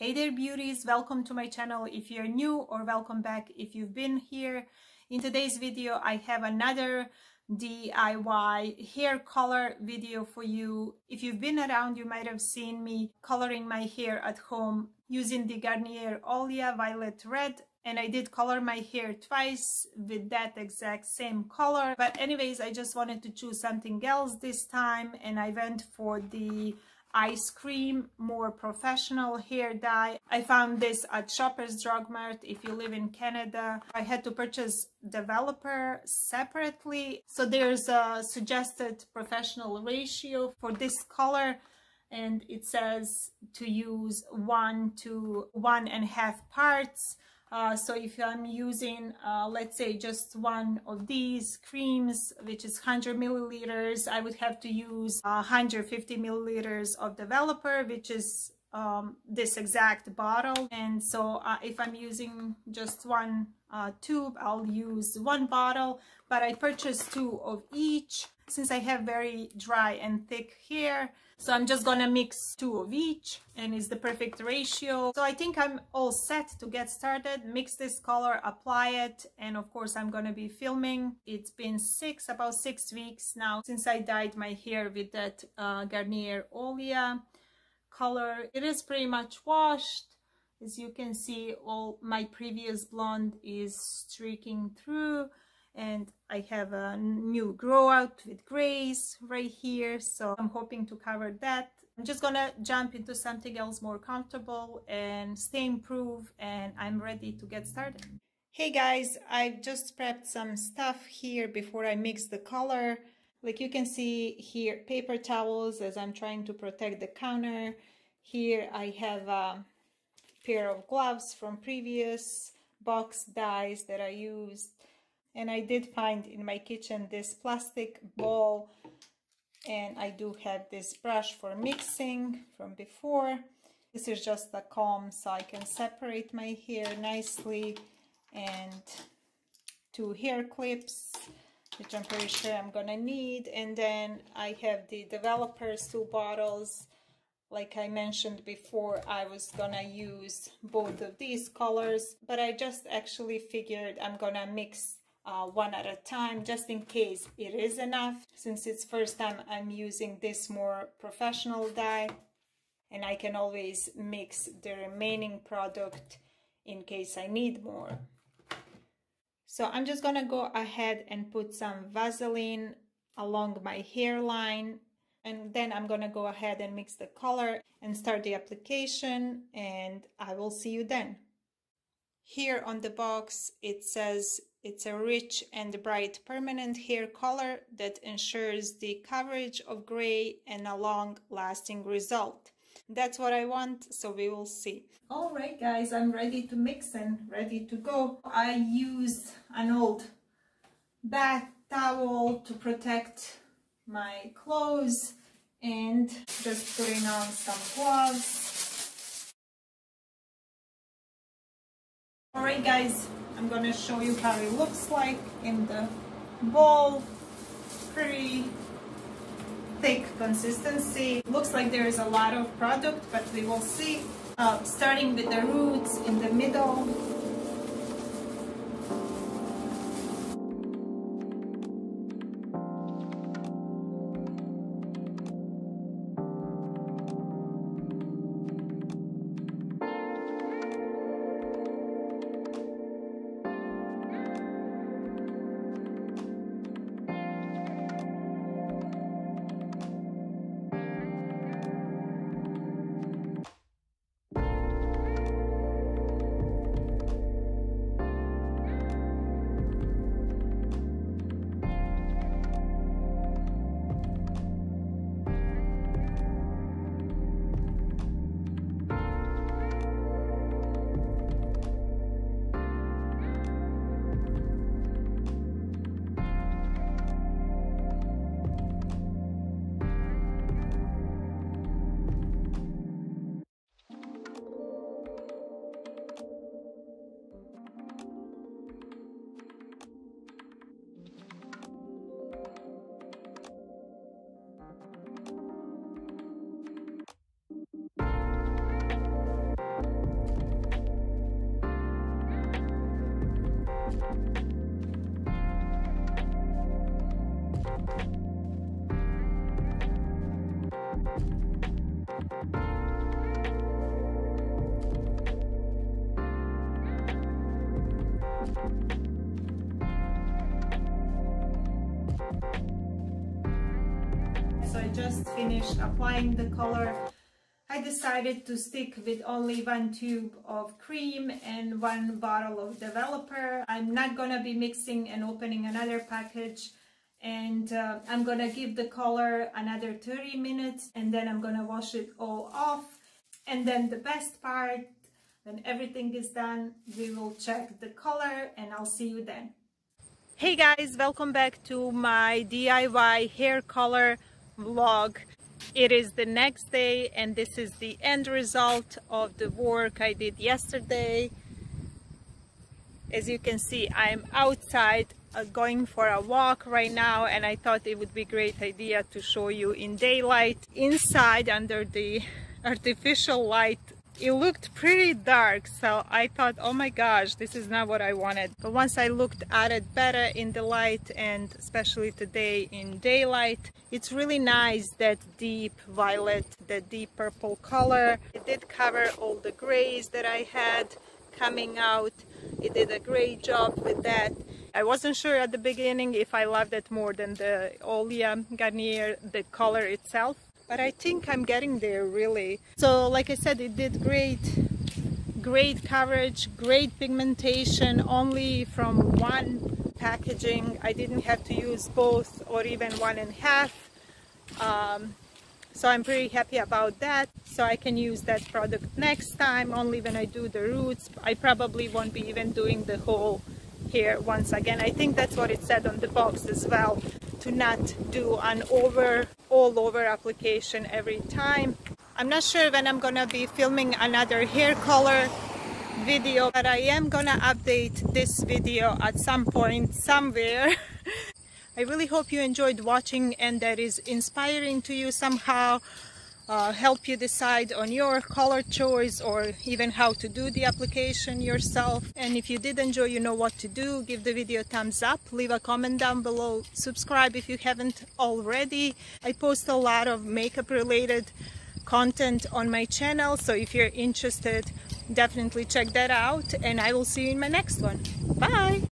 Hey there beauties, welcome to my channel if you're new, or welcome back if you've been here. In today's video I have another DIY hair color video for you. If you've been around, you might have seen me coloring my hair at home using the Garnier Olia Violet Red, and I did color my hair twice with that exact same color. But anyways, I just wanted to choose something else this time, and I went for the Ice Cream more professional hair dye. I found this at Shoppers Drug Mart if you live in Canada. I had to purchase developer separately, so there's a suggested professional ratio for this color, and it says to use 1 to 1.5 parts. So if I'm using, let's say, just one of these creams, which is 100 milliliters, I would have to use 150 milliliters of developer, which is this exact bottle. And so if I'm using just one tube, I'll use one bottle, but I purchased two of each since I have very dry and thick hair. So I'm just gonna mix two of each, and it's the perfect ratio. So I think I'm all set to get started. Mix this color, apply it, and of course I'm gonna be filming. It's been about six weeks now since I dyed my hair with that Garnier Olia color. It is pretty much washed. As you can see, all my previous blonde is streaking through, and I have a new grow out with grays right here, so I'm hoping to cover that. I'm just gonna jump into something else more comfortable and stain-proof, and I'm ready to get started. Hey guys, I've just prepped some stuff here before I mix the color. Like you can see here, paper towels as I'm trying to protect the counter. Here I have a pair of gloves from previous box dyes that I used. And I did find in my kitchen this plastic bowl, and I do have this brush for mixing from before. This is just a comb, so I can separate my hair nicely, and two hair clips, which I'm pretty sure I'm gonna need. And then I have the developers, two bottles. Like I mentioned before, I was gonna use both of these colors, but I just actually figured I'm gonna mix one at a time, just in case it is enough, since it's first time I'm using this more professional dye, and I can always mix the remaining product in case I need more. So I'm just gonna go ahead and put some Vaseline along my hairline, and then I'm gonna go ahead and mix the color and start the application, and I will see you then. Here on the box it says it's a rich and bright permanent hair color that ensures the coverage of gray and a long-lasting result. That's what I want, so we will see. All right guys, I'm ready to mix and ready to go. I used an old bath towel to protect my clothes, and just putting on some gloves. All right guys, I'm gonna show you how it looks like in the bowl. Pretty thick consistency. Looks like there is a lot of product, but we will see. Starting with the roots in the middle. just finished applying the color, I decided to stick with only one tube of cream and one bottle of developer. I'm not gonna be mixing and opening another package, and I'm gonna give the color another 30 minutes and then I'm gonna wash it all off. And then the best part, when everything is done, we will check the color and I'll see you then. Hey guys, welcome back to my DIY hair color vlog. It is the next day and this is the end result of the work I did yesterday. As you can see, I'm outside going for a walk right now, and I thought it would be a great idea to show you in daylight. Inside, under the artificial light, it looked pretty dark, so I thought, oh my gosh, this is not what I wanted. But once I looked at it better in the light, and especially today in daylight, it's really nice, that deep violet, the deep purple color. It did cover all the grays that I had coming out. It did a great job with that. I wasn't sure at the beginning if I loved it more than the Olia Garnier, the color itself. But I think I'm getting there, really. So like I said, it did great coverage, great pigmentation, only from one packaging. I didn't have to use both or even 1.5. So I'm pretty happy about that. So I can use that product next time, only when I do the roots. I probably won't be even doing the whole hair once again. I think that's what it said on the box as well, to not do an all over application every time. I'm not sure when I'm gonna be filming another hair color video, but I am gonna update this video at some point somewhere. I really hope you enjoyed watching and that is inspiring to you somehow, help you decide on your color choice or even how to do the application yourself. And if you did enjoy, you know what to do. Give the video a thumbs up, leave a comment down below, subscribe if you haven't already. I post a lot of makeup related content on my channel, so if you're interested, definitely check that out, and I will see you in my next one. Bye!